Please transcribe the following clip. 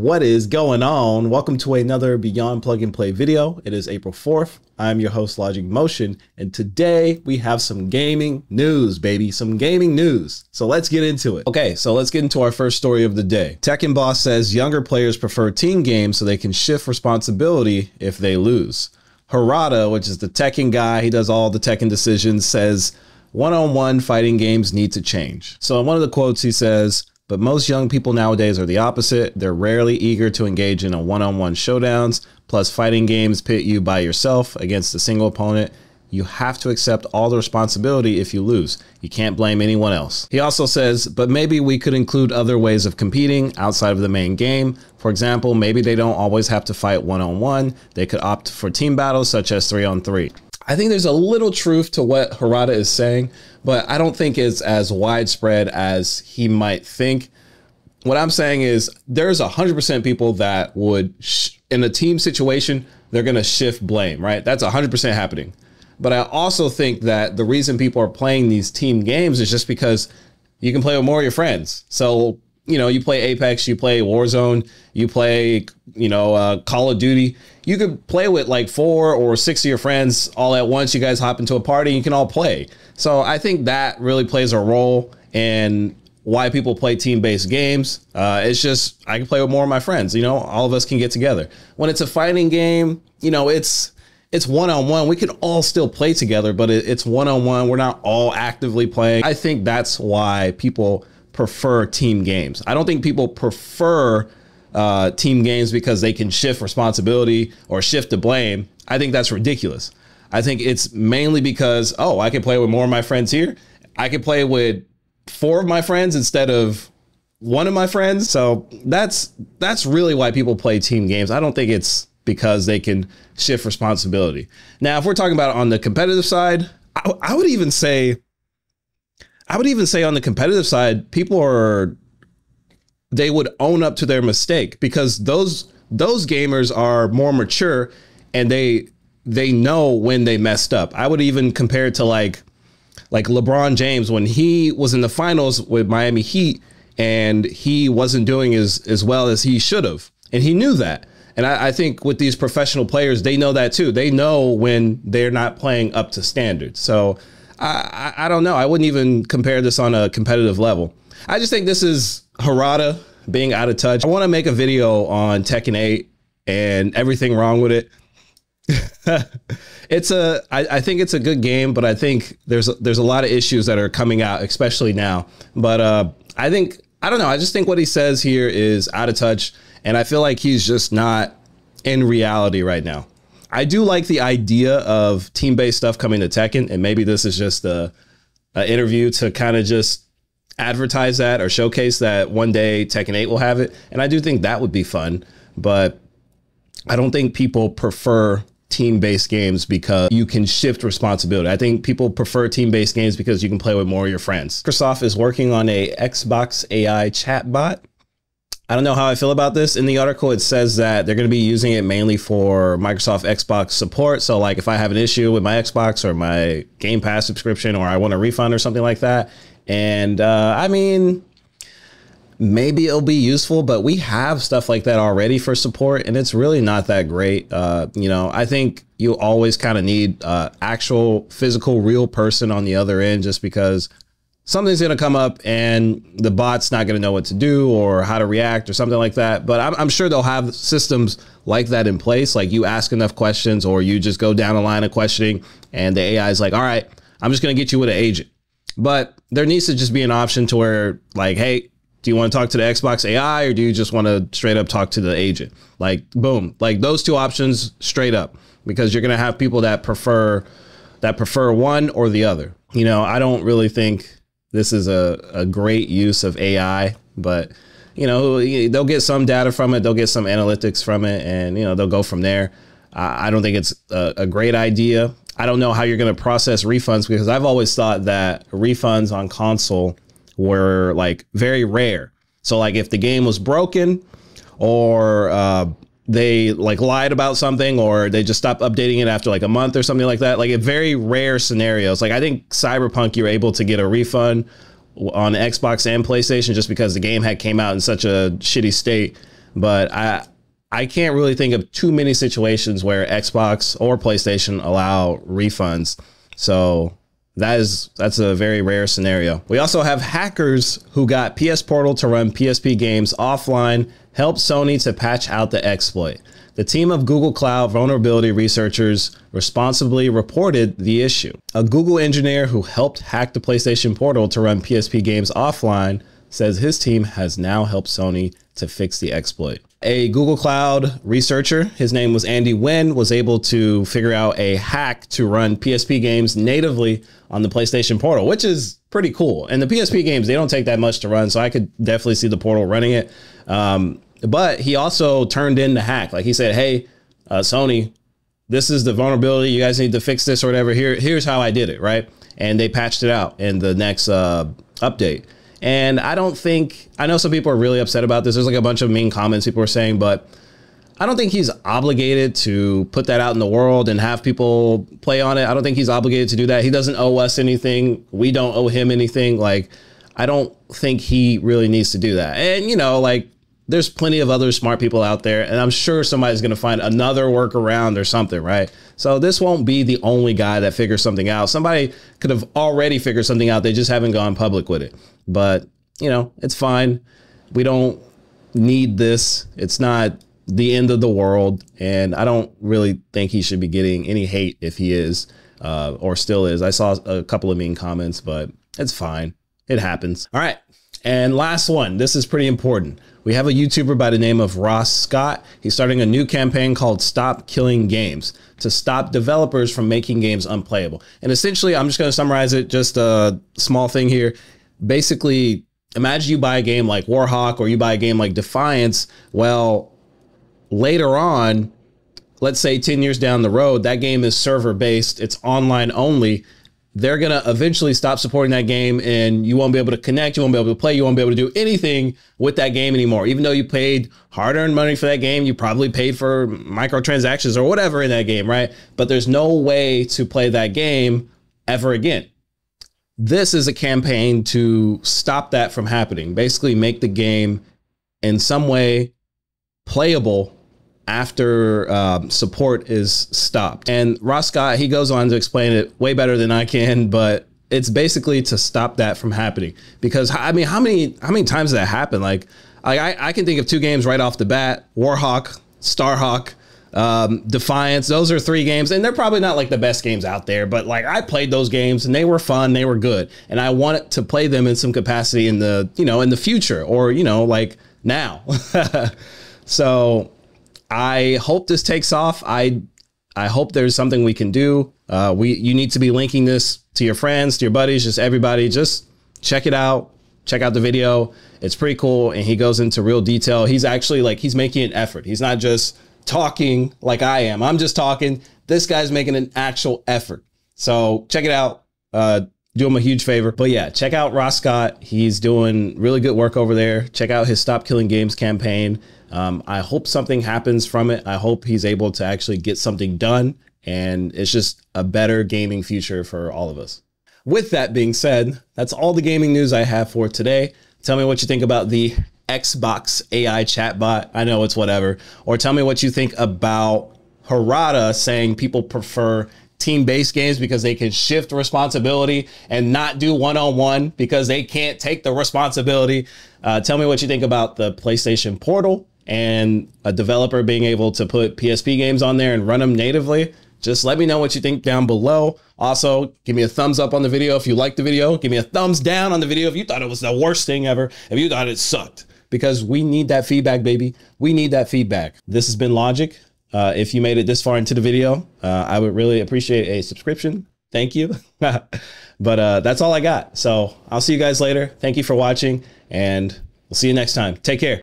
What is going on? Welcome to another Beyond Plug and Play video. It is April 4th. I'm your host, Logic Motion, and today we have some gaming news, baby. Some gaming news. So let's get into it. Okay, so let's get into our first story of the day. Tekken boss says younger players prefer team games so they can shift responsibility if they lose. Harada, which is the Tekken guy, he does all the Tekken decisions, says one-on-one fighting games need to change. So in one of the quotes he says, "But most young people nowadays are the opposite. They're rarely eager to engage in a one-on-one showdowns. Plus, fighting games pit you by yourself against a single opponent. You have to accept all the responsibility if you lose. You can't blame anyone else." He also says, "But maybe we could include other ways of competing outside of the main game. For example, maybe they don't always have to fight one-on-one. They could opt for team battles such as 3-on-3. I think there's a little truth to what Harada is saying, but I don't think it's as widespread as he might think. What I'm saying is there's 100% people that would, in a team situation, they're going to shift blame, right? That's 100% happening. But I also think that the reason people are playing these team games is just because you can play with more of your friends. So, you know, you play Apex, you play Warzone, you play, you know, Call of Duty. You could play with like 4 or 6 of your friends all at once. You guys hop into a party and you can all play. So I think that really plays a role in why people play team-based games. It's just, I can play with more of my friends, you know, all of us can get together. When it's a fighting game, you know, it's one-on-one. We can all still play together, but it's one-on-one. We're not all actively playing. I think that's why people prefer team games. I don't think people prefer team games because they can shift responsibility or shift the blame. I think that's ridiculous. I think it's mainly because, oh, I can play with more of my friends here. I can play with 4 of my friends instead of 1 of my friends. So that's really why people play team games. I don't think it's because they can shift responsibility. Now, if we're talking about on the competitive side, I would even say, on the competitive side, people are, they would own up to their mistake because those gamers are more mature and they know when they messed up. I would even compare it to like LeBron James when he was in the finals with Miami Heat and he wasn't doing as well as he should have. And he knew that. And I think with these professional players, they know that too. They know when they're not playing up to standard. So I don't know. I wouldn't even compare this on a competitive level. I just think this is Harada being out of touch. I want to make a video on Tekken 8 and everything wrong with it. I think it's a good game, but I think there's a lot of issues that are coming out, especially now. But I think, I don't know. I just think what he says here is out of touch. And I feel like he's just not in reality right now. I do like the idea of team-based stuff coming to Tekken. And maybe this is just an interview to kind of just advertise that or showcase that one day Tekken 8 will have it. And I do think that would be fun, but I don't think people prefer team-based games because you can shift responsibility. I think people prefer team-based games because you can play with more of your friends. Microsoft is working on a Xbox AI chatbot. I don't know how I feel about this. In the article, it says that they're going to be using it mainly for Microsoft Xbox support. So like if I have an issue with my Xbox or my Game Pass subscription, or I want a refund or something like that. And I mean, maybe it'll be useful, but we have stuff like that already for support, and it's really not that great. You know, I think you always kind of need actual physical real person on the other end, just because something's going to come up and the bot's not going to know what to do or how to react or something like that. But I'm sure they'll have systems like that in place, like you ask enough questions or you just go down a line of questioning and the AI is like, all right, I'm just going to get you with an agent. But there needs to just be an option to where like, hey, do you want to talk to the Xbox AI or do you just want to straight up talk to the agent? Like, boom, like those two options straight up, because you're going to have people that prefer one or the other. You know, I don't really think this is a great use of AI, but, you know, they'll get some data from it. They'll get some analytics from it and, you know, they'll go from there. I don't think it's a great idea. I don't know how you're going to process refunds, because I've always thought that refunds on console were like very rare. So like if the game was broken or they like lied about something or they just stopped updating it after like a month or something like that, like in very rare scenarios. Like I think Cyberpunk, you were able to get a refund on Xbox and PlayStation just because the game had came out in such a shitty state But I can't really think of too many situations where Xbox or PlayStation allow refunds. So that's a very rare scenario. We also have hackers who got PS Portal to run PSP games offline, helped Sony to patch out the exploit. The team of Google Cloud vulnerability researchers responsibly reported the issue. A Google engineer who helped hack the PlayStation Portal to run PSP games offline says his team has now helped Sony to fix the exploit. A Google Cloud researcher, his name was Andy Nguyen, was able to figure out a hack to run PSP games natively on the PlayStation Portal, which is pretty cool. And the PSP games, they don't take that much to run, so I could definitely see the Portal running it. But he also turned in the hack. Like he said, hey, Sony, this is the vulnerability. You guys need to fix this or whatever. Here's how I did it, right? And they patched it out in the next update. And I don't think, I know some people are really upset about this. There's like a bunch of mean comments people are saying, but I don't think he's obligated to put that out in the world and have people play on it. I don't think he's obligated to do that. He doesn't owe us anything. We don't owe him anything. Like, I don't think he really needs to do that. And, you know, like, there's plenty of other smart people out there, and I'm sure somebody's going to find another workaround or something, right? So this won't be the only guy that figures something out. Somebody could have already figured something out. They just haven't gone public with it. But, you know, it's fine. We don't need this. It's not the end of the world. And I don't really think he should be getting any hate if he is or still is. I saw a couple of mean comments, but it's fine. It happens. All right. And last one, this is pretty important. We have a YouTuber by the name of Ross Scott. He's starting a new campaign called Stop Killing Games to stop developers from making games unplayable. And essentially, I'm just going to summarize it, just a small thing here. Basically, imagine you buy a game like Warhawk or you buy a game like Defiance. Well, later on, let's say 10 years down the road, that game is server-based. It's online only. They're going to eventually stop supporting that game, and you won't be able to connect, you won't be able to play, you won't be able to do anything with that game anymore. Even though you paid hard-earned money for that game, you probably paid for microtransactions or whatever in that game, right? But there's no way to play that game ever again. This is a campaign to stop that from happening. Basically, make the game in some way playable after support is stopped. And Ross Scott, he goes on to explain it way better than I can, but it's basically to stop that from happening. Because I mean, how many times that happened? Like I can think of two games right off the bat: Warhawk, Starhawk, Defiance. Those are three games, and they're probably not like the best games out there, but like I played those games and they were fun, they were good, and I wanted to play them in some capacity in the, you know, in the future, or, you know, like now. So I hope this takes off. I hope there's something we can do. You need to be linking this to your friends, to your buddies, just everybody. Just check it out. Check out the video. It's pretty cool. And he goes into real detail. He's actually like, he's making an effort. He's not just talking like I am. I'm just talking. This guy's making an actual effort. So check it out. Do him a huge favor. But yeah, check out Ross Scott. He's doing really good work over there. Check out his Stop Killing Games campaign. I hope something happens from it. I hope he's able to actually get something done, and it's just a better gaming future for all of us. With that being said, that's all the gaming news I have for today. Tell me what you think about the Xbox AI chatbot. I know it's whatever. Or tell me what you think about Harada saying people prefer team-based games because they can shift responsibility and not do one-on-one because they can't take the responsibility. Tell me what you think about the PlayStation Portal and a developer being able to put PSP games on there and run them natively. Just let me know what you think down below. Also, give me a thumbs up on the video if you liked the video. Give me a thumbs down on the video if you thought it was the worst thing ever, if you thought it sucked, because we need that feedback, baby. We need that feedback. This has been Logic. If you made it this far into the video, I would really appreciate a subscription. Thank you. But that's all I got. So I'll see you guys later. Thank you for watching, and we'll see you next time. Take care.